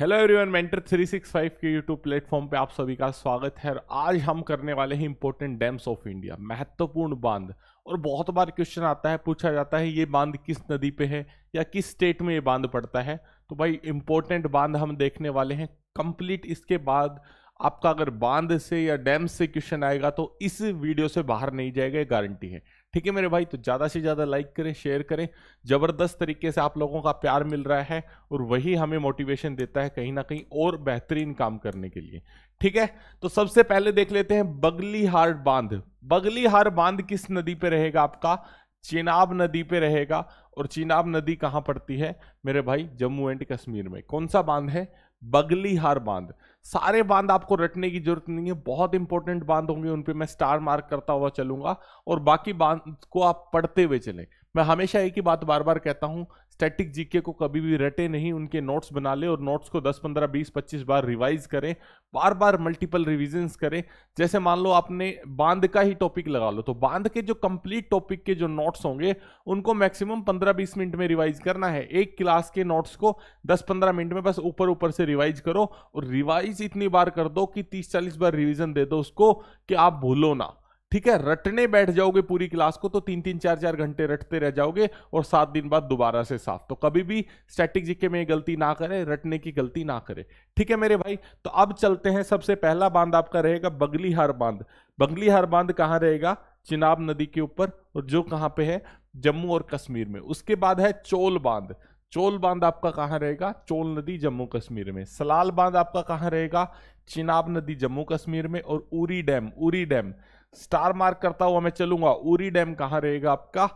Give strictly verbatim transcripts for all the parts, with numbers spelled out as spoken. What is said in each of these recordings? Hello everyone, mentor three sixty five के YouTube platform पे आप सभी का स्वागत है। और आज हम करने वाले हैं इंपॉर्टेंट डैम्स ऑफ इंडिया, महत्वपूर्ण बांध। और बहुत बार क्वेश्चन आता है, पूछा जाता है ये बांध किस नदी पे है या किस स्टेट में ये बांध पड़ता है। तो भाई इंपॉर्टेंट बांध हम देखने वाले हैं कंप्लीट। इसके बाद आपका अगर बांध से या डैम से क्वेश्चन आएगा तो इस वीडियो से बाहर नहीं जाएगा, ये गारंटी है। ठीक है मेरे भाई, तो ज़्यादा से ज़्यादा लाइक करें, शेयर करें। ज़बरदस्त तरीके से आप लोगों का प्यार मिल रहा है और वही हमें मोटिवेशन देता है कहीं ना कहीं और बेहतरीन काम करने के लिए। ठीक है, तो सबसे पहले देख लेते हैं बगलिहार बांध। बगलिहार बांध किस नदी पर रहेगा? आपका चिनाब नदी पे रहेगा। और चिनाब नदी कहाँ पड़ती है मेरे भाई? जम्मू एंड कश्मीर में। कौन सा बांध है? बगलिहार बांध। सारे बांध आपको रटने की जरूरत नहीं है, बहुत इंपॉर्टेंट बांध होंगे, उन पे मैं स्टार मार्क करता हुआ चलूंगा और बाकी बांध को आप पढ़ते हुए चलें। मैं हमेशा एक ही बात बार बार कहता हूं, स्टैटिक जीके को कभी भी रटे नहीं, उनके नोट्स बना ले और नोट्स को दस पंद्रह बीस पच्चीस बार रिवाइज करें, बार बार मल्टीपल रिविजन्स करें। जैसे मान लो आपने बांध का ही टॉपिक लगा लो, तो बांध के जो कंप्लीट टॉपिक के जो नोट्स होंगे उनको मैक्सिमम पंद्रह बीस मिनट में रिवाइज करना है। एक क्लास के नोट्स को दस पंद्रह मिनट में बस ऊपर ऊपर से रिवाइज करो और रिवाइज इतनी बार कर दो कि तीस चालीस बार रिविजन दे दो उसको कि आप भूलो ना। ठीक है, रटने बैठ जाओगे पूरी क्लास को तो तीन तीन चार चार घंटे रटते रह जाओगे और सात दिन बाद दोबारा से साफ। तो कभी भी स्टैटिक जीके में गलती ना करें, रटने की गलती ना करें। ठीक है मेरे भाई, तो अब चलते हैं। सबसे पहला बांध आपका रहेगा बगलिहार बांध। बगलिहार बांध कहाँ रहेगा? चिनाब नदी के ऊपर, और जो कहाँ पे है? जम्मू और कश्मीर में। उसके बाद है चोल बांध। चोल बांध आपका कहाँ रहेगा? चोल नदी जम्मू कश्मीर में। सलाल बांध आपका कहाँ रहेगा? चिनाब नदी जम्मू कश्मीर में। और Uri dam, Uri dam star mark करता हुआ मैं चलूंगा। उरी डैम कहाँ रहेगा? आपका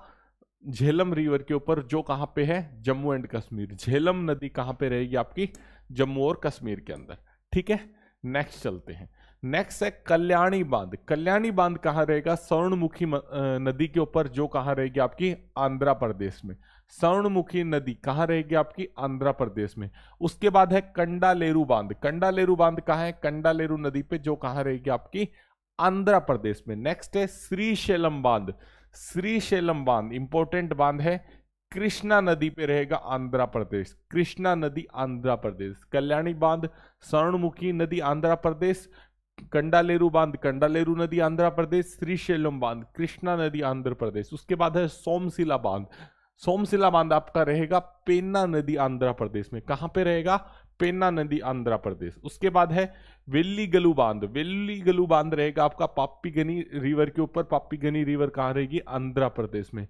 झेलम रिवर के ऊपर, जो कहाँ पे है? जम्मू एंड कश्मीर। झेलम नदी कहाँ पे रहेगी? आपकी जम्मू और कश्मीर के अंदर। ठीक है, नेक्स्ट चलते हैं। नेक्स्ट है कल्याणी बांध। कल्याणी बांध कहाँ रहेगा? स्वर्णमुखी नदी के ऊपर, जो कहाँ रहेगी? आपकी आंध्र प्रदेश में। स्वर्णमुखी नदी कहाँ रहेगी? आपकी आंध्र प्रदेश में। उसके बाद है कंडालेरू बांध। कंडालेरू बांध कहाँ है? कंडालेरू नदी पे, जो कहाँ रहेगी? आपकी आंध्र प्रदेश में। नेक्स्ट है श्रीशैलम बांध। श्रीशैलम बांध इंपॉर्टेंट बांध है, कृष्णा नदी पे रहेगा, आंध्र प्रदेश। कृष्णा नदी आंध्र प्रदेश। कल्याणी बांध, स्वर्णमुखी नदी आंध्र प्रदेश। कंडालेरू बांध, कंडालेरू नदी आंध्र प्रदेश। श्रीशैलम बांध, कृष्णा नदी आंध्र प्रदेश। उसके बाद है सोमशिला बांध। सोमशिला बांध आपका रहेगा पेन्ना नदी आंध्र प्रदेश में। कहाँ पे रहेगा? पेन्ना नदी आंध्र प्रदेश। उसके बाद है वेल्लीगलू बांध। वेल्लीगलू बांध रहेगा आपका पापीगनी रिवर के ऊपर। पापीगनी रिवर कहाँ रहेगी? आंध्र प्रदेश में।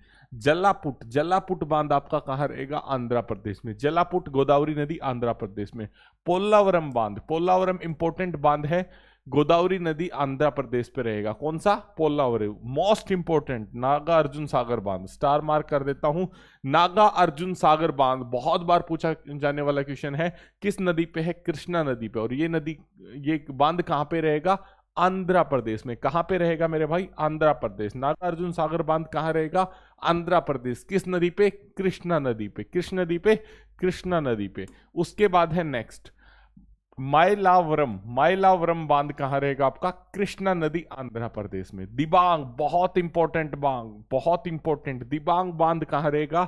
जलापुट, जलापुट बांध आपका कहाँ रहेगा? आंध्र प्रदेश में। जलापुट गोदावरी नदी आंध्र प्रदेश में। पोल्लावरम बांध, पोल्लावरम इंपॉर्टेंट बांध है, गोदावरी नदी आंध्र प्रदेश पे रहेगा। कौन सा? पोल्लावरम। मोस्ट इंपॉर्टेंट नागा अर्जुन सागर बांध, स्टार मार्क कर देता हूं, नागा अर्जुन सागर बांध। बहुत बार पूछा जाने वाला क्वेश्चन है, किस नदी पे है? कृष्णा नदी पे। और ये नदी, ये बांध कहाँ पे रहेगा? आंध्र प्रदेश में। कहाँ पे रहेगा मेरे भाई? आंध्र प्रदेश। नागा अर्जुन सागर बांध कहाँ रहेगा? आंध्र प्रदेश। किस नदी पे? कृष्णा नदी पे। किस नदी पे? कृष्णा नदी पे। उसके बाद है नेक्स्ट माइलावरम। माइलावरम बांध कहाँ रहेगा? आपका कृष्णा नदी आंध्र प्रदेश में। दिबांग, बहुत इंपॉर्टेंट बांध, बहुत इंपॉर्टेंट। दिबांग बांध कहाँ रहेगा?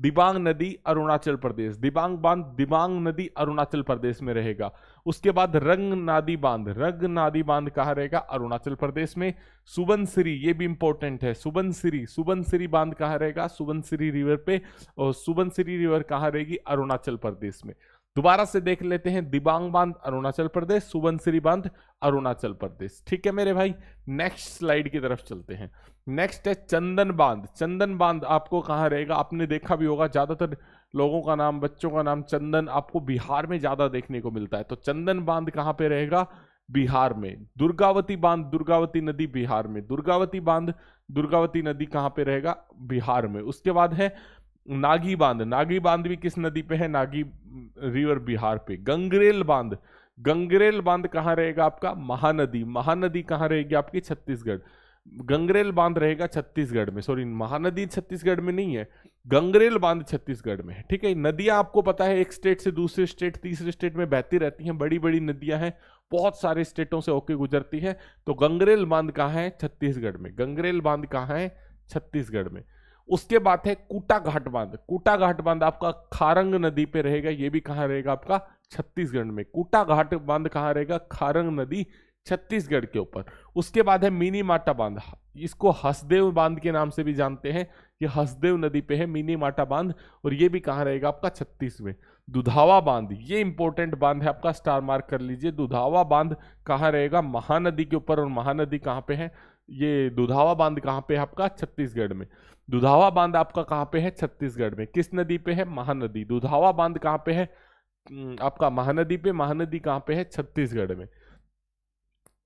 दिबांग नदी अरुणाचल प्रदेश। दिबांग बांध, दिबांग नदी अरुणाचल प्रदेश में रहेगा। उसके बाद रंगनादी बांध। रंगनादी बांध कहाँ रहेगा? अरुणाचल प्रदेश में। सुबनसिरी, ये भी इंपॉर्टेंट है, सुबनसिरी। सुबनसिरी बांध कहाँ रहेगा? सुबनसिरी रिवर पे। और सुबनसिरी रिवर कहाँ रहेगी? अरुणाचल प्रदेश में। दोबारा से देख लेते हैं, दिबांग बांध अरुणाचल प्रदेश, सुबनसिरी बांध अरुणाचल प्रदेश। ठीक है मेरे भाई, नेक्स्ट स्लाइड की तरफ चलते हैं। नेक्स्ट है चंदन बांध। चंदन बांध आपको कहाँ रहेगा? आपने देखा भी होगा, ज्यादातर लोगों का नाम, बच्चों का नाम चंदन आपको बिहार में ज्यादा देखने को मिलता है। तो चंदन बांध कहाँ पे रहेगा? बिहार में। दुर्गावती बांध, दुर्गावती नदी बिहार में। दुर्गावती बांध, दुर्गावती नदी कहाँ पे रहेगा? बिहार में। उसके बाद है नागी बांध। नागी बांध भी किस नदी पे है? नागी रिवर बिहार पे। गंगरेल बांध, गंगरेल बांध कहाँ रहेगा? आपका महानदी। महानदी कहाँ रहेगी? आपकी छत्तीसगढ़। गंगरेल बांध रहेगा छत्तीसगढ़ में, सॉरी महानदी छत्तीसगढ़ में नहीं है, गंगरेल बांध छत्तीसगढ़ में है। ठीक है, नदियां आपको पता है एक स्टेट से दूसरे स्टेट, तीसरे स्टेट में बहती रहती हैं, बड़ी बड़ी नदियां हैं, बहुत सारे स्टेटों से होके गुजरती है। तो गंगरेल बांध कहाँ है? छत्तीसगढ़ में। गंगरेल बांध कहाँ है? छत्तीसगढ़ में। उसके बाद है कूटाघाट बांध। कूटाघाट बांध आपका खारंग नदी पे रहेगा। ये भी कहाँ रहेगा? आपका छत्तीसगढ़ में। कूटाघाट बांध कहाँ रहेगा? खारंग नदी छत्तीसगढ़ के ऊपर। उसके बाद है मिनी माटा बांध, इसको हसदेव बांध के नाम से भी जानते हैं। ये हसदेव नदी पे है मिनी माटा बांध, और ये भी कहाँ रहेगा आपका? छत्तीस में। दुधावा बांध, ये इंपॉर्टेंट बांध है आपका, स्टार मार्क कर लीजिए। दुधावा बांध कहाँ रहेगा? महानदी के ऊपर। और महानदी कहाँ पे है? ये दुधावा बांध कहाँ पे है आपका? छत्तीसगढ़ में। दुधावा बांध आपका कहाँ पे है? छत्तीसगढ़ में। किस नदी पे है? महानदी। दुधावा बांध कहाँ पे है आपका? महानदी पे। महानदी कहाँ पे है? छत्तीसगढ़ में।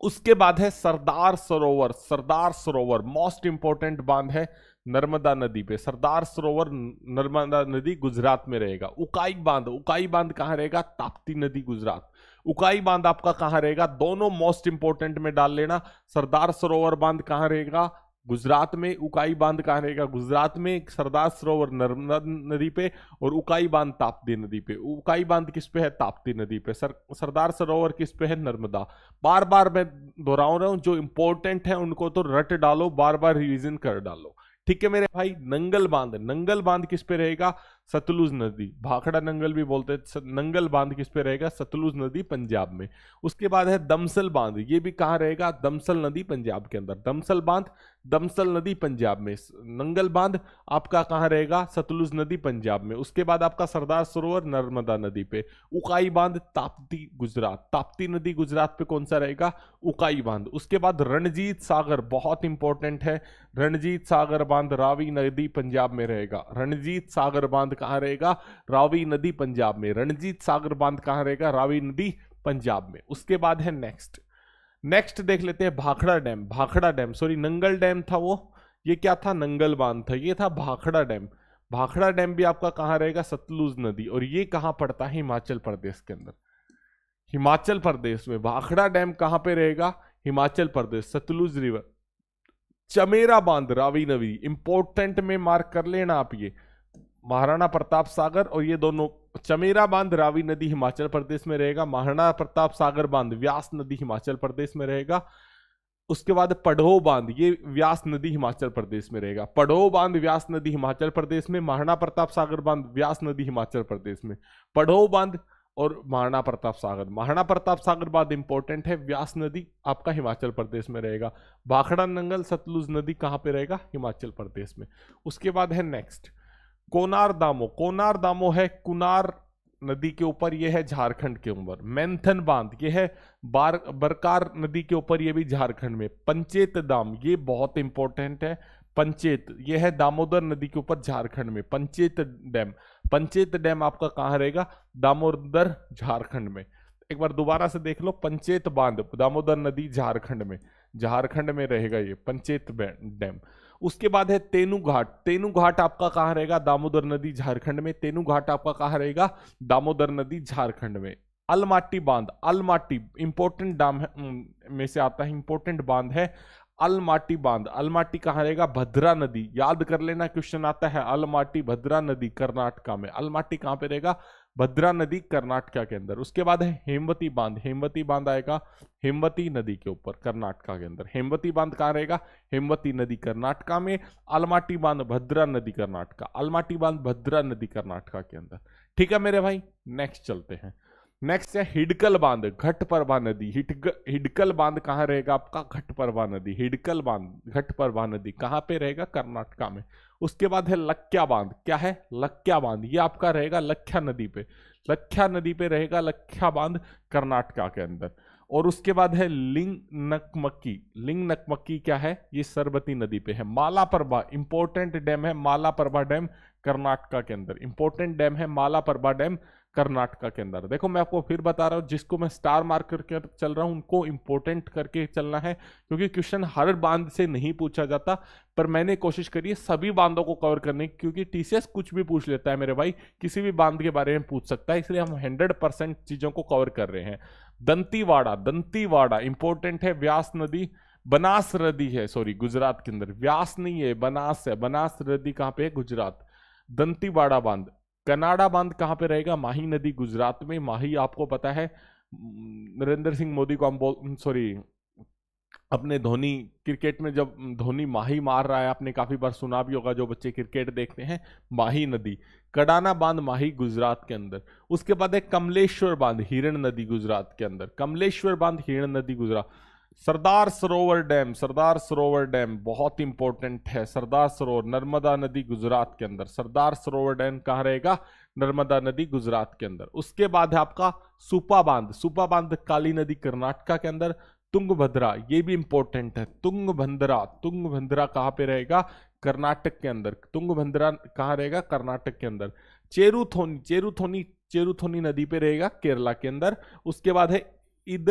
उसके बाद है सरदार सरोवर। सरदार सरोवर मोस्ट इंपॉर्टेंट बांध है नर्मदा नदी पे। सरदार सरोवर नर्मदा नदी गुजरात में रहेगा। उकाई बांध, उकाई बांध कहाँ रहेगा? ताप्ती नदी गुजरात। उकाई बांध आपका कहाँ रहेगा? दोनों मोस्ट इंपॉर्टेंट में डाल लेना। सरदार सरोवर बांध कहाँ रहेगा? गुजरात में। उकाई बांध कहाँ रहेगा? गुजरात में। सरदार सरोवर नर्मदा नदी पे और उकाई बांध ताप्ती नदी पे। उकाई बांध किस पे है? ताप्ती नदी पे। सर सरदार सरोवर किस पे है? नर्मदा। बार बार मैं दोहराऊ रहा हूँ, जो इंपॉर्टेंट है उनको तो रट डालो, बार बार रिविजन कर डालो, ठीक है मेरे भाई। नंगल बांध, नंगल बांध किस पे रहेगा? सतलुज नदी। भाखड़ा नंगल भी बोलते हैं। नंगल बांध किस पे रहेगा? सतलुज नदी, पंजाब में। उसके बाद है दमसल बांध, ये भी कहाँ रहेगा? दमसल नदी, पंजाब के अंदर। दमसल बांध, दमसल नदी, पंजाब में। नंगल बांध आपका कहाँ रहेगा? सतलुज नदी, पंजाब में। उसके बाद आपका सरदार सरोवर नर्मदा नदी पे। उकाई बांध ताप्ती गुजरात, ताप्ती नदी गुजरात पे कौन सा रहेगा? उकाई बांध। उसके बाद रणजीत सागर, बहुत इंपॉर्टेंट है। रणजीत सागर बांध रावी नदी, पंजाब में रहेगा। रणजीत सागर बांध कहाँ रहेगा? रावी नदी, पंजाब में। रणजीत सागर बांध कहाँ रहेगा? रावी नदी, पंजाब में। उसके बाद है नेक्स्ट नेक्स्ट देख लेते हैं Bhakra dam. Bhakra dam sorry Nangal dam था वो, ये क्या था? नंगल बांध था, ये था भाखड़ा डैम। भाखड़ा डैम भी आपका कहाँ रहेगा? सतलुज नदी। और ये कहाँ पड़ता है? हिमाचल प्रदेश के अंदर। हिमाचल प्रदेश में भाखड़ा डैम कहाँ पे रहेगा? हिमाचल प्रदेश, सतलुज रिवर। चमेरा बांध रावी नदी, इंपॉर्टेंट में मार्क कर लेना आप, ये महाराणा प्रताप सागर और ये दोनों। चमेरा बांध रावी नदी हिमाचल प्रदेश में रहेगा। महाराणा प्रताप सागर बांध व्यास नदी हिमाचल प्रदेश में रहेगा। उसके बाद पढ़ो बांध, ये व्यास नदी हिमाचल प्रदेश में रहेगा। पढ़ो बांध व्यास नदी हिमाचल प्रदेश में। महाराणा प्रताप सागर बांध व्यास नदी हिमाचल प्रदेश में। पढ़ो बांध और महाराणा प्रताप सागर। महाराणा प्रताप सागर बांध इंपॉर्टेंट है। व्यास नदी आपका हिमाचल प्रदेश में रहेगा। भाखड़ा नंगल सतलुज नदी कहाँ पे रहेगा? हिमाचल प्रदेश में। उसके बाद है नेक्स्ट कोनार दामो। कोनार दामो है कुनार नदी के ऊपर, ये है झारखंड के ऊपर। मैंथन बांध, ये है बार बरकार नदी के ऊपर, ये भी झारखंड में। पंचेत दाम, ये बहुत इंपॉर्टेंट है। पंचेत, ये है दामोदर नदी के ऊपर, झारखंड में। पंचेत डैम, पंचेत डैम आपका कहाँ रहेगा? दामोदर, झारखंड में। एक बार दोबारा से देख लो, पंचेत बांध दामोदर नदी, झारखंड में। झारखंड में रहेगा ये पंचेत डैम। उसके बाद है तेनू घाट। तेनू घाट आपका कहाँ रहेगा? दामोदर नदी, झारखंड में। तेनू घाट आपका कहाँ रहेगा? दामोदर नदी, झारखंड में। अलमाटी बांध, अलमाटी इंपॉर्टेंट डैम में से आता है, इंपॉर्टेंट बांध है अलमाटी बांध। अलमाटी कहाँ रहेगा? भद्रा नदी, याद कर लेना, क्वेश्चन आता है अलमाटी भद्रा नदी, कर्नाटका में। अलमाटी कहाँ पे रहेगा? भद्रा नदी, कर्नाटका के अंदर। उसके बाद है हेमवती बांध। हेमवती बांध आएगा हेमवती नदी के ऊपर, कर्नाटका के अंदर। हेमवती बांध कहाँ रहेगा? हेमवती नदी, कर्नाटका में। अलमाटी बांध भद्रा नदी, कर्नाटका। अलमाटी बांध भद्रा नदी, कर्नाटका के अंदर, ठीक है मेरे भाई। नेक्स्ट चलते हैं, नेक्स्ट है हिडकल बांध, घटपरवा नदी। हिडक हिडकल बांध कहाँ रहेगा आपका? घटपरवा नदी। हिडकल बांध, घटपरवा नदी कहाँ पे रहेगा? कर्नाटका में। उसके बाद है लक्या बांध। क्या है? लक्या बांध, ये आपका रहेगा लक्या नदी पे। लक्या नदी पे रहेगा लक्या बांध, कर्नाटका के अंदर। और उसके बाद है लिंग नकमक्की। लिंग नकमक्की क्या है? ये सरबती नदी पे है। मालापरबा इंपॉर्टेंट डैम है। मालापरबा डैम कर्नाटका के अंदर, इंपॉर्टेंट डैम है मालापरबा डैम, कर्नाटका के अंदर। देखो मैं आपको फिर बता रहा हूँ, जिसको मैं स्टार मार्क करके चल रहा हूँ उनको इंपॉर्टेंट करके चलना है, क्योंकि क्वेश्चन हर बांध से नहीं पूछा जाता। पर मैंने कोशिश करी है सभी बांधों को कवर करने की, क्योंकि टीसीएस कुछ भी पूछ लेता है मेरे भाई, किसी भी बांध के बारे में पूछ सकता है, इसलिए हम हंड्रेड परसेंट चीज़ों को कवर कर रहे हैं। दंतीवाड़ा, दंतीवाड़ा इंपॉर्टेंट है। व्यास नदी, बनास नदी है, सॉरी गुजरात के अंदर। व्यास नहीं है, बनास है। बनास नदी कहाँ पे है? गुजरात। दंतीवाड़ा बांध। कनाडा बांध कहाँ पे रहेगा? माही नदी, गुजरात में। माही आपको पता है, नरेंद्र सिंह मोदी को हम बोल सॉरी अपने धोनी क्रिकेट में जब धोनी माही मार रहा है, आपने काफ़ी बार सुना भी होगा जो बच्चे क्रिकेट देखते हैं, माही नदी, कडाना बांध माही गुजरात के अंदर, उसके बाद है कमलेश्वर बांध हिरण नदी गुजरात के अंदर, कमलेश्वर बांध हिरण नदी गुजरात, सरदार सरोवर डैम, सरदार सरोवर डैम बहुत इंपॉर्टेंट है, सरदार सरोवर नर्मदा नदी गुजरात के अंदर, सरदार सरोवर डैम कहाँ रहेगा, नर्मदा नदी गुजरात के अंदर। उसके बाद है आपका सुपा बांध, सुपा बांध काली नदी कर्नाटका के अंदर, तुंगभद्रा, ये भी इंपॉर्टेंट है, तुंगभद्रा, तुंगभद्रा कहाँ पे रहेगा, कर्नाटक के अंदर, तुंगभद्रा कहाँ रहेगा, कर्नाटक के अंदर। चेरुथोनी, चेरुथोनी चेरुथोनी नदी पे रहेगा केरला के अंदर। उसके बाद है इद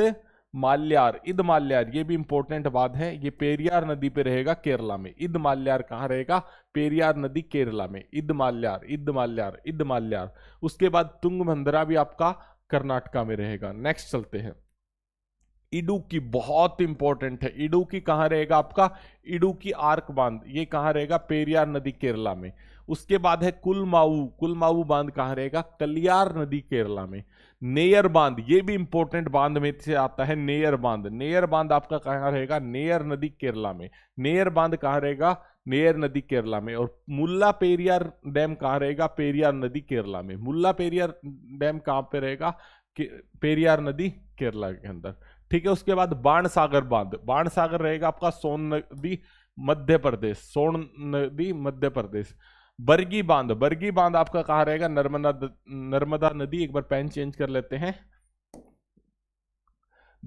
माल्यार, इद माल्यार ये भी इंपॉर्टेंट बात है, ये पेरियार नदी पे रहेगा केरला में, इद माल्यार कहाँ रहेगा, पेरियार नदी केरला में, इद माल्यार इद माल्यार इद माल्यार। उसके बाद तुंगभद्रा भी आपका कर्नाटका में रहेगा। नेक्स्ट चलते हैं, इडुकी बहुत इंपॉर्टेंट है, इडुकी कहाँ रहेगा आपका, इडुकी आर्क बांध, ये कहाँ रहेगा, पेरियार नदी केरला में। उसके बाद है कुलमाऊ, कुलमाऊ बांध कहाँ रहेगा, कलियार नदी केरला में। नेयर बांध, ये भी इंपॉर्टेंट बांध में से आता है, नेयर बांध, नेयर बांध आपका कहाँ रहेगा, नेयर नदी केरला में, नेयर बांध कहाँ रहेगा, नेयर नदी केरला में। और मुल्ला पेरियार डैम कहाँ रहेगा, पेरियार नदी केरला में, मुल्ला पेरियार डैम कहाँ पे रहेगा, पेरियार नदी केरला के अंदर, ठीक है। उसके बाद बाण सागर बांध, बाण सागर रहेगा आपका सोन नदी मध्य प्रदेश, सोन नदी मध्य प्रदेश। बरगी बांध, बरगी बांध आपका कहाँ रहेगा, नर्मदा नर्मदा नदी, एक बार पैन चेंज कर लेते हैं,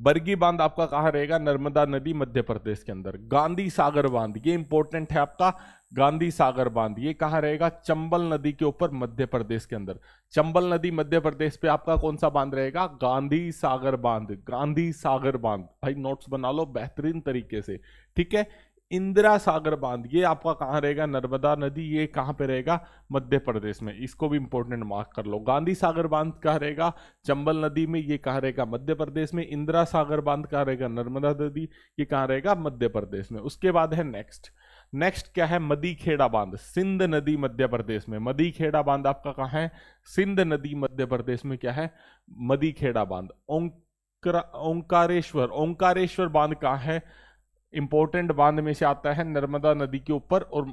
बरगी बांध आपका कहाँ रहेगा, नर्मदा नदी मध्य प्रदेश के अंदर। गांधी सागर बांध, ये इंपॉर्टेंट है आपका, गांधी सागर बांध ये कहाँ रहेगा, चंबल नदी के ऊपर मध्य प्रदेश के अंदर, चंबल नदी मध्य प्रदेश पे आपका कौन सा बांध रहेगा, गांधी सागर बांध, गांधी सागर बांध, भाई नोट्स बना लो बेहतरीन तरीके से, ठीक है। इंदिरा सागर बांध, ये आपका कहाँ रहेगा, नर्मदा नदी, ये कहाँ पे रहेगा, मध्य प्रदेश में, इसको भी इंपॉर्टेंट मार्क कर लो। गांधी सागर बांध कहाँ रहेगा, चंबल नदी में, ये कहाँ रहेगा, मध्य प्रदेश में। इंदिरा सागर बांध कहाँ रहेगा, नर्मदा नदी, ये कहाँ रहेगा, मध्य प्रदेश में। उसके बाद है नेक्स्ट, नेक्स्ट क्या है, मदीखेड़ा बांध, सिंध नदी मध्य प्रदेश में, मदीखेड़ा बांध आपका कहाँ है, सिंध नदी मध्य प्रदेश में क्या है, मदीखेड़ा बांध। ओंकारेश्वर, ओंकारेश्वर ओंकारेश्वर बांध कहाँ है, इंपॉर्टेंट बांध में से आता है, नर्मदा नदी के ऊपर और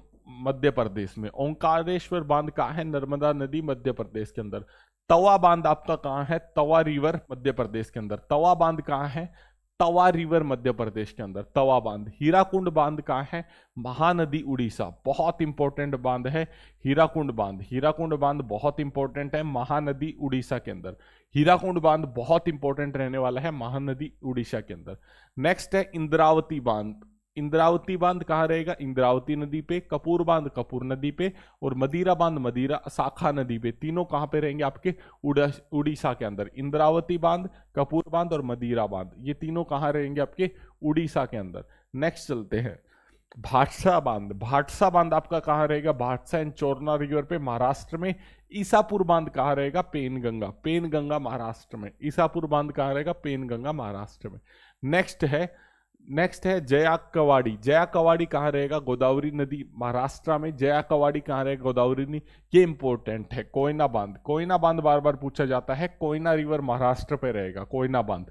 मध्य प्रदेश में, ओंकारेश्वर बांध कहाँ है, नर्मदा नदी मध्य प्रदेश के अंदर। तवा बांध आपका कहाँ है, तवा रिवर मध्य प्रदेश के अंदर, तवा बांध कहाँ है, तवा रिवर मध्य प्रदेश के अंदर, तवा बांध। हीराकुंड बांध कहाँ है, महानदी उड़ीसा, बहुत इंपॉर्टेंट बांध है हीराकुंड बांध, हीराकुंड बांध बहुत इंपॉर्टेंट है, महानदी उड़ीसा के अंदर, हीराकुंड बांध बहुत इंपॉर्टेंट रहने वाला है, महानदी उड़ीसा के अंदर। नेक्स्ट है इंद्रावती बांध, इंद्रावती बांध कहाँ रहेगा, इंद्रावती नदी पे, कपूर बांध कपूर नदी पे, और मदीरा बांध मदीरा शाखा नदी पे, तीनों कहाँ पे रहेंगे आपके, उड़ीसा के अंदर। इंद्रावती बांध, कपूर बांध और मदीरा बांध, ये तीनों कहाँ रहेंगे आपके, उड़ीसा के अंदर। नेक्स्ट चलते हैं, भाटसा बांध, भाटसा बांध आपका कहाँ रहेगा, भाटसा एंड चोरना रिवर पे, महाराष्ट्र में। ईसापुर बांध कहाँ रहेगा, पेनगंगा, पेनगंगा महाराष्ट्र में, ईसापुर बांध कहाँ रहेगा, पेनगंगा महाराष्ट्र में। नेक्स्ट है नेक्स्ट है जया कवाड़ी, जया कवाड़ी कहाँ रहेगा, गोदावरी नदी महाराष्ट्र में, जया कवाड़ी कहाँ रहेगा, गोदावरी नदी, ये इंपॉर्टेंट है। कोयना बांध, कोयना बांध बार बार पूछा जाता है, कोयना रिवर महाराष्ट्र पे रहेगा, कोयना बांध,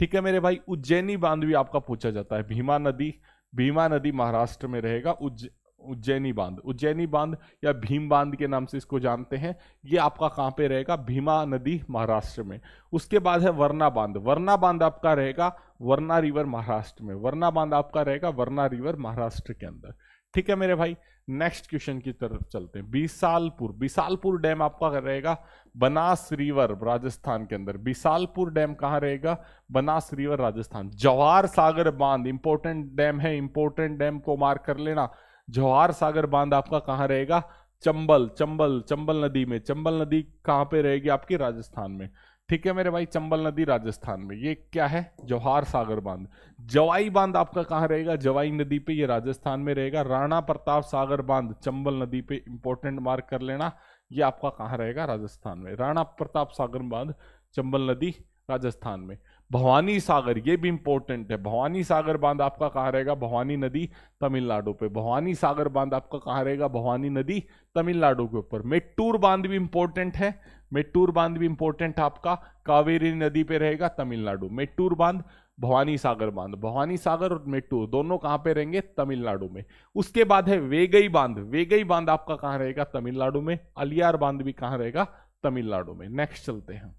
ठीक है मेरे भाई। उज्जैनी बांध भी आपका पूछा जाता है, भीमा नदी भीमा नदी महाराष्ट्र में रहेगा, उज्ज उज्जैनी बांध, उज्जैनी बांध या भीम बांध के नाम से इसको जानते हैं, ये आपका कहाँ पे रहेगा, भीमा नदी महाराष्ट्र में। उसके बाद है वरना बांध, वरना बांध आपका रहेगा वरना रिवर महाराष्ट्र में, वरना बांध आपका रहेगा वरना रिवर महाराष्ट्र के अंदर, ठीक है मेरे भाई। नेक्स्ट क्वेश्चन की तरफ चलते हैं, बिसालपुर, बिसालपुर डैम आपका रहेगा बनास रिवर राजस्थान के अंदर, बिसालपुर डैम कहाँ रहेगा, बनास रिवर राजस्थान। जवाहर सागर बांध, इंपॉर्टेंट डैम है, इंपॉर्टेंट डैम को मार्क कर लेना। जवाहर सागर बांध आपका कहाँ रहेगा, चंबल चंबल चंबल नदी में, चंबल नदी कहाँ पे रहेगी आपकी, राजस्थान में, ठीक है मेरे भाई, चंबल नदी राजस्थान में, ये क्या है, जवाहर सागर बांध। जवाई बांध आपका कहाँ रहेगा, जवाई नदी पे, ये राजस्थान में रहेगा। राणा प्रताप सागर बांध, चंबल नदी पे, इंपॉर्टेंट मार्क कर लेना, ये आपका कहाँ रहेगा, राजस्थान में। राणा प्रताप सागर बांध, चंबल नदी राजस्थान में। भवानी सागर, ये भी इंपॉर्टेंट है, भवानी सागर बांध आपका कहाँ रहेगा, भवानी नदी तमिलनाडु पे, भवानी सागर बांध आपका कहाँ रहेगा, भवानी नदी तमिलनाडु के ऊपर। मेट्टूर बांध भी इंपॉर्टेंट है, मेट्टूर बांध भी इंपॉर्टेंट है आपका, कावेरी नदी पे रहेगा, तमिलनाडु। मेट्टूर बांध भवानी सागर बांध। भवानी सागर और मेट्टूर दोनों कहां पे रहेंगे? तमिलनाडु में। उसके बाद है वेगई बांध। वेगई बांध आपका कहां रहेगा? तमिलनाडु में। अलियार बांध भी कहां रहेगा? तमिलनाडु में। नेक्स्ट चलते हैं।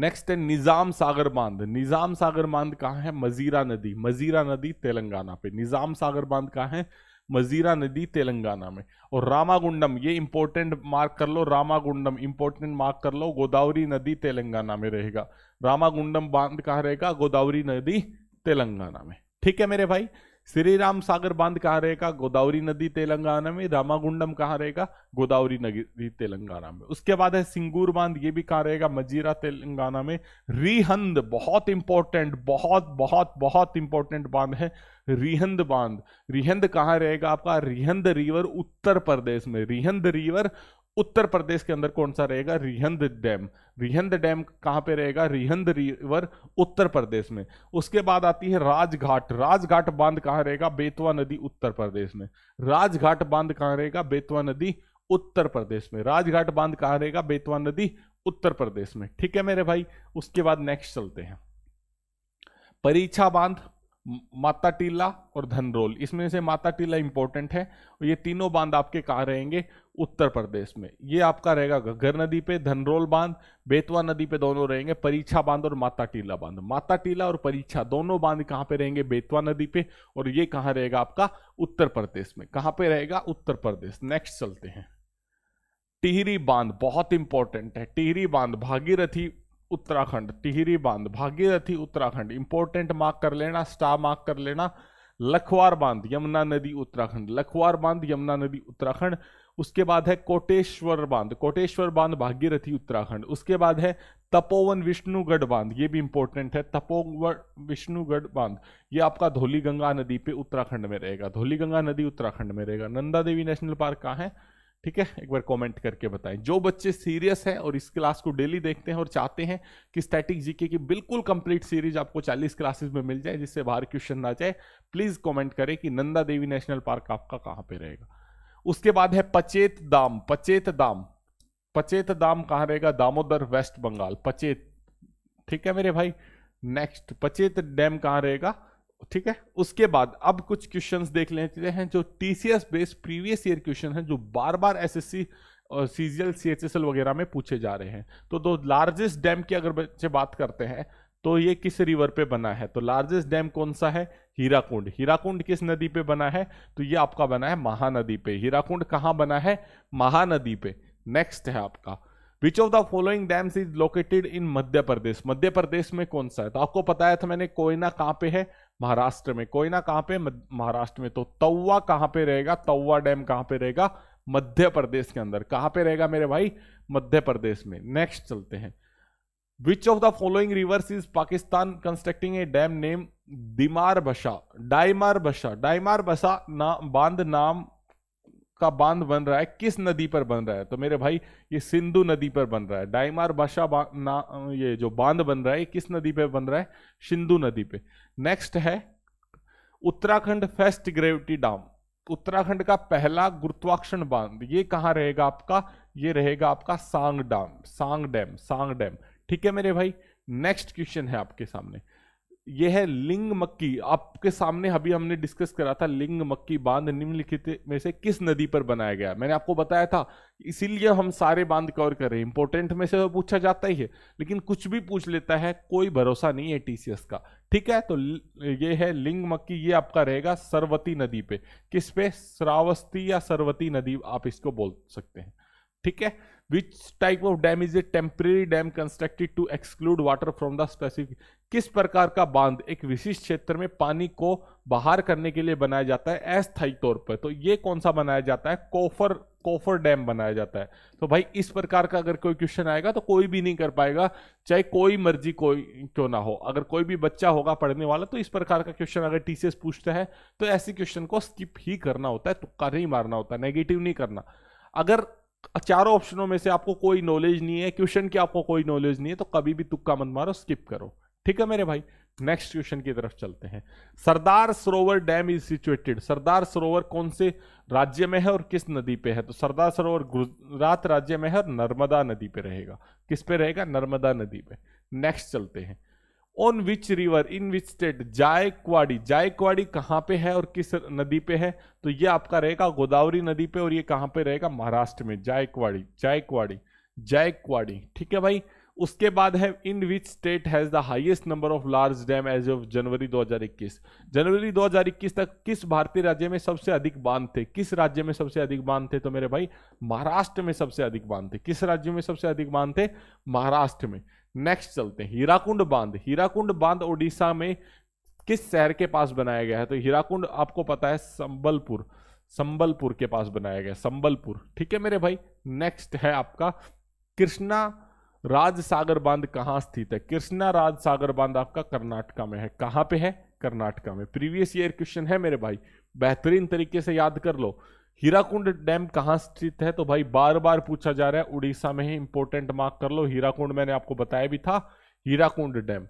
नेक्स्ट है निजाम सागर बांध। निजाम सागर बांध कहाँ है? मजीरा नदी। मजीरा नदी तेलंगाना पे। निजाम सागर बांध कहाँ है? मजीरा नदी तेलंगाना में। और रामागुंडम, ये इंपॉर्टेंट मार्क कर लो, रामागुंडम इंपॉर्टेंट मार्क कर लो, गोदावरी नदी तेलंगाना में रहेगा। रामागुंडम बांध कहाँ रहेगा? गोदावरी नदी तेलंगाना में। ठीक है मेरे भाई। श्री राम सागर बांध कहाँ रहेगा? गोदावरी नदी तेलंगाना में। रामागुंडम कहाँ रहेगा? गोदावरी नदी तेलंगाना में। उसके बाद है सिंगूर बांध, ये भी कहाँ रहेगा? मजीरा तेलंगाना में। रिहंद बहुत इंपॉर्टेंट, बहुत बहुत बहुत इंपॉर्टेंट बांध है रिहंद बांध। रिहंद कहाँ रहेगा आपका? रिहंद रिवर उत्तर प्रदेश में। रिहंद रिवर उत्तर प्रदेश के अंदर कौन सा रहेगा? रिहंद डैम। रिहंद डैम कहाँ पे रहेगा? रिहंद रिवर उत्तर प्रदेश में। उसके बाद आती है राजघाट। राजघाट बांध कहाँ रहेगा? बेतवा नदी उत्तर प्रदेश में। राजघाट बांध कहाँ रहेगा? बेतवा नदी उत्तर प्रदेश में। राजघाट बांध कहाँ रहेगा? बेतवा नदी उत्तर प्रदेश में। ठीक है मेरे भाई। उसके बाद नेक्स्ट चलते हैं, परीक्षा बांध, माता टीला और धनरोल। इसमें से माता टीला इंपॉर्टेंट है। और ये तीनों बांध आपके कहाँ रहेंगे? उत्तर प्रदेश में। ये आपका रहेगा घग्गर नदी पे। धनरोल बांध बेतवा नदी पे दोनों रहेंगे। परीक्षा बांध और माता टीला बांध। माता टीला और परीक्षा दोनों बांध कहाँ पे रहेंगे? बेतवा नदी पे। और ये कहाँ रहेगा आपका? उत्तर प्रदेश में। कहाँ पे रहेगा? उत्तर प्रदेश। नेक्स्ट चलते हैं, टिहरी बांध बहुत इंपॉर्टेंट है। टिहरी बांध भागीरथी उत्तराखंड। टिहरी बांध भागीरथी उत्तराखंड, इंपॉर्टेंट मार्क कर लेना, स्टार मार्क कर लेना। लखवार बांध यमुना नदी उत्तराखंड। लखवार बांध यमुना नदी उत्तराखंड। उसके बाद है कोटेश्वर बांध। कोटेश्वर बांध भागीरथी उत्तराखंड। उसके बाद है तपोवन विष्णुगढ़ बांध, ये भी इंपॉर्टेंट है। तपोवन विष्णुगढ़ बांध ये आपका धौली गंगा नदी पे उत्तराखंड में रहेगा। धौली गंगा नदी उत्तराखंड में रहेगा। नंदा देवी नेशनल पार्क कहाँ है? ठीक है, एक बार कमेंट करके बताएं। जो बच्चे सीरियस हैं और इस क्लास को डेली देखते हैं और चाहते हैं कि स्टैटिक जीके की बिल्कुल कंप्लीट सीरीज आपको चालीस क्लासेस में मिल जाए, जिससे बाहर क्वेश्चन ना जाए, प्लीज कमेंट करें कि नंदा देवी नेशनल पार्क आपका कहाँ पे रहेगा। उसके बाद है पचेत धाम। पचेत धाम पचेत धाम कहाँ रहेगा? दामोदर, वेस्ट बंगाल। पचेत, ठीक है मेरे भाई। नेक्स्ट, पचेत डैम कहाँ रहेगा? ठीक है। उसके बाद अब कुछ क्वेश्चंस देख लेते हैं जो TCS based previous year question हैं, जो बार बार एसएससी और सीजीएल सीएचएसएल वगैरह में पूछे जा रहे हैं। तो दो लार्जेस्ट डैम की अगर बच्चे बात करते हैं तो ये किस रिवर पे बना है? तो लार्जेस्ट डैम कौन सा है? हीराकुंड। हीराकुंड किस नदी पे बना है? तो ये आपका बना है महानदी पे। हीराकुंड कहाँ बना है? महानदी पे। नेक्स्ट है आपका, Which of the following dams is located in Madhya Pradesh? Madhya Pradesh में कौन सा है? तो आपको बताया था मैंने, कोयना कहाँ पे है? महाराष्ट्र में। कोयना कहाँ पे? महाराष्ट्र में। तो तौवा कहाँ पे रहेगा? तौवा डैम कहाँ पे रहेगा? मध्य प्रदेश के अंदर। कहाँ पे रहेगा मेरे भाई? मध्य प्रदेश में। नेक्स्ट चलते हैं, Which of the following rivers is Pakistan constructing a dam named Dimar Basha? Daimar Basha, Daimar Basha ना बांध नाम का बांध बन रहा है, किस नदी पर बन रहा है? तो मेरे भाई ये सिंधु नदी पर बन रहा है। डायमार भाषा ना ये जो बांध बन रहा है किस नदी पे बन रहा है? सिंधु नदी पे। नेक्स्ट है Uttarakhand first gravity dam. Uttarakhand का पहला गुरुत्वाकर्षण बांध ये कहाँ रहेगा आपका? ये रहेगा आपका सांग डैम। सांग डैम सांग डैम ठीक है मेरे भाई। नेक्स्ट क्वेश्चन है आपके सामने, यह है लिंगमक्की। आपके सामने अभी हमने डिस्कस करा था, लिंगमक्की बांध निम्नलिखित में से किस नदी पर बनाया गया? मैंने आपको बताया था, इसीलिए हम सारे बांध कवर कर रहे हैं। इंपॉर्टेंट में से तो पूछा जाता ही है, लेकिन कुछ भी पूछ लेता है, कोई भरोसा नहीं है टीसीएस का। ठीक है, तो ये है लिंगमक्की, ये आपका रहेगा सरवती नदी पे। किस पे? श्रावस्ती या सरवती नदी आप इसको बोल सकते हैं। ठीक है। Which type of dam is a temporary dam constructed to exclude water from the specific? किस प्रकार का बांध एक विशिष्ट क्षेत्र में पानी को बाहर करने के लिए बनाया जाता है अस्थायी तौर पर? तो ये कौन सा बनाया जाता है? कोफर कोफर डैम बनाया जाता है। तो भाई इस प्रकार का अगर कोई क्वेश्चन आएगा तो कोई भी नहीं कर पाएगा, चाहे कोई मर्जी कोई क्यों ना हो। अगर कोई भी बच्चा होगा पढ़ने वाला, तो इस प्रकार का क्वेश्चन अगर टीसीएस पूछता है तो ऐसे क्वेश्चन को स्किप ही करना होता है, तुक्का नहीं मारना होता, नेगेटिव नहीं करना। अगर चारों ऑप्शनों में से आपको कोई नॉलेज नहीं है, क्वेश्चन की आपको कोई नॉलेज नहीं है, तो कभी भी तुक्का मत मारो, स्किप करो। ठीक है मेरे भाई। नेक्स्ट क्वेश्चन की तरफ चलते हैं, Sardar Sarovar dam is situated. Sardar Sarovar कौन से राज्य में है और किस नदी पे है? तो सरदार सरोवर गुजरात राज्य में है और नर्मदा नदी पे रहेगा। किस पे रहेगा? नर्मदा नदी पे। नेक्स्ट चलते हैं, on which river in which state Jayakwadi, Jayakwadi कहाँ पे है और किस नदी पे है, तो ये आपका रहेगा गोदावरी नदी पे, और ये कहाँ पे रहेगा महाराष्ट्र में, जायकवाड़ी जायकवाड़ी जायकवाड़ी ठीक है भाई। उसके बाद है in which state has the highest number of large dam as of January दो हज़ार इक्कीस। जनवरी दो हज़ार इक्कीस तक किस भारतीय राज्य में सबसे अधिक बांध थे, किस राज्य में सबसे अधिक बांध थे, तो मेरे भाई महाराष्ट्र में सबसे अधिक बांध थे। किस राज्य में सबसे अधिक बांध थे, महाराष्ट्र में। नेक्स्ट चलते हैं हीराकुंड बांध। हीराकुंड बांध ओडिशा में किस शहर के पास बनाया गया है, तो हीराकुंड आपको पता है संबलपुर, संबलपुर के पास बनाया गया, संबलपुर ठीक है मेरे भाई। नेक्स्ट है आपका कृष्णा राज सागर बांध कहाँ स्थित है, कृष्णा राज सागर बांध आपका कर्नाटका में है। कहाँ पे है, कर्नाटका में। प्रीवियस ईयर क्वेश्चन है मेरे भाई, बेहतरीन तरीके से याद कर लो। हीराकुंड डैम कहाँ स्थित है, तो भाई बार बार पूछा जा रहा है, उड़ीसा में ही, इंपॉर्टेंट मार्क कर लो। हीराकुंड मैंने आपको बताया भी था, हीराकुंड डैम।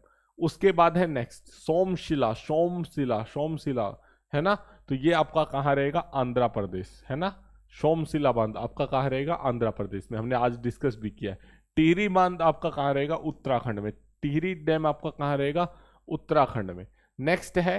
उसके बाद है नेक्स्ट सोमशिला, सोमशिला सोमशिला है ना, तो ये आपका कहाँ रहेगा, आंध्र प्रदेश है ना। सोमशिला बांध आपका कहाँ रहेगा, आंध्र प्रदेश में, हमने आज डिस्कस भी किया है। टिहरी बांध आपका कहाँ रहेगा, उत्तराखंड में। टिहरी डैम आपका कहाँ रहेगा, उत्तराखंड में। नेक्स्ट है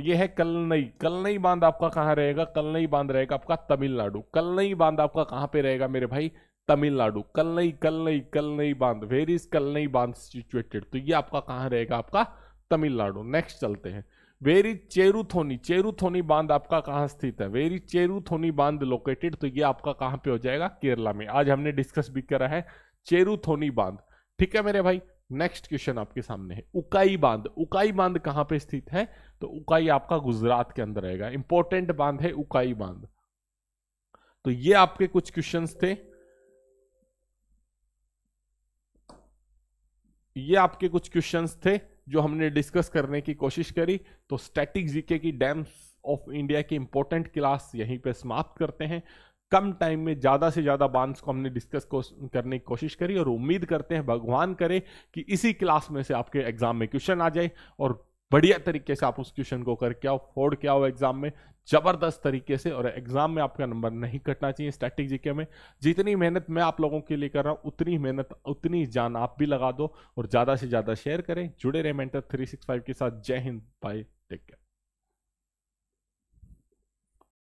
ये है कलनई, कलनई बांध आपका कहाँ रहेगा, कलनई बांध रहेगा आपका तमिलनाडु। कलनई बांध आपका कहाँ पे रहेगा मेरे भाई, तमिलनाडु। कलनई कलनई कलनई बांध, वेयर इज कलनई बांध सिचुएटेड, तो ये आपका कहाँ रहेगा, आपका तमिलनाडु। नेक्स्ट चलते हैं वेयर इज चेरुथोनी, चेरुथोनी बांध आपका कहाँ स्थित है, वेयर इज चेरुथोनी बांध लोकेटेड, तो ये आपका कहाँ पे हो जाएगा, केरला में। आज हमने डिस्कस भी करा है चेरुथोनी बांध ठीक है मेरे भाई। नेक्स्ट क्वेश्चन आपके सामने है उकाई बांध। उकाई बांध कहाँ पे स्थित है, तो उकाई आपका गुजरात के अंदर रहेगा, इंपॉर्टेंट बांध है उकाई बांध। तो ये आपके कुछ क्वेश्चंस थे, ये आपके कुछ क्वेश्चंस थे जो हमने डिस्कस करने की कोशिश करी। तो स्टैटिक जीके की डैम्स ऑफ इंडिया की इंपॉर्टेंट क्लास यहीं पे समाप्त करते हैं। कम टाइम में ज़्यादा से ज़्यादा बांध्स को हमने डिस्कस करने की कोशिश करी, और उम्मीद करते हैं भगवान करे कि इसी क्लास में से आपके एग्जाम में क्वेश्चन आ जाए, और बढ़िया तरीके से आप उस क्वेश्चन को करके आओ, फोड़ के आओ एग्जाम में जबरदस्त तरीके से, और एग्जाम में आपका नंबर नहीं कटना चाहिए। स्टैटिक जीके में जितनी मेहनत मैं आप लोगों के लिए कर रहा हूँ, उतनी मेहनत उतनी जान आप भी लगा दो, और ज़्यादा से ज़्यादा शेयर करें। जुड़े रहे मेंटर थ्री सिक्सटी फाइव के साथ। जय हिंद, बाय, टेक केयर।